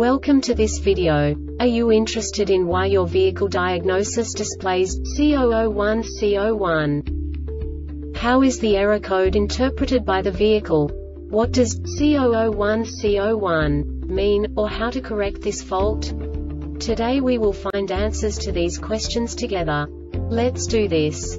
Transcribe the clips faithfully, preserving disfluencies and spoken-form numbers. Welcome to this video. Are you interested in why your vehicle diagnosis displays C zero zero one C zero one? How is the error code interpreted by the vehicle? What does C zero zero one C zero one mean, or how to correct this fault? Today we will find answers to these questions together. Let's do this.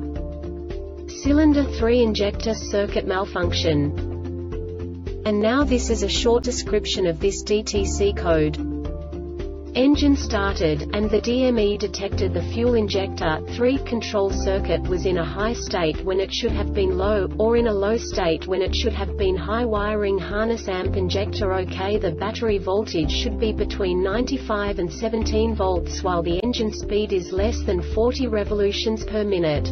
cylinder three injector circuit malfunction. And now this is a short description of this D T C code. Engine started, and the D M E detected the fuel injector three control circuit was in a high state when it should have been low, or in a low state when it should have been high. Wiring harness amp injector OK. The battery voltage should be between ninety-five and seventeen volts while the engine speed is less than forty revolutions per minute.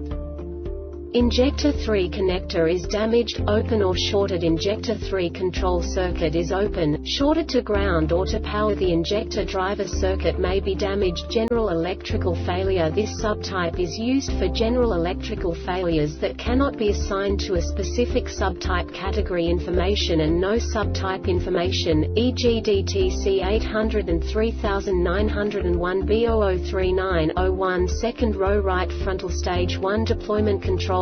Injector three connector is damaged, open or shorted. Injector three control circuit is open, shorted to ground or to power. The injector driver circuit may be damaged. General electrical failure. This subtype is used for general electrical failures that cannot be assigned to a specific subtype. Category information and no subtype information, for example D T C eight hundred three thousand nine hundred one B zero zero three nine zero one. Second row right frontal stage one deployment control.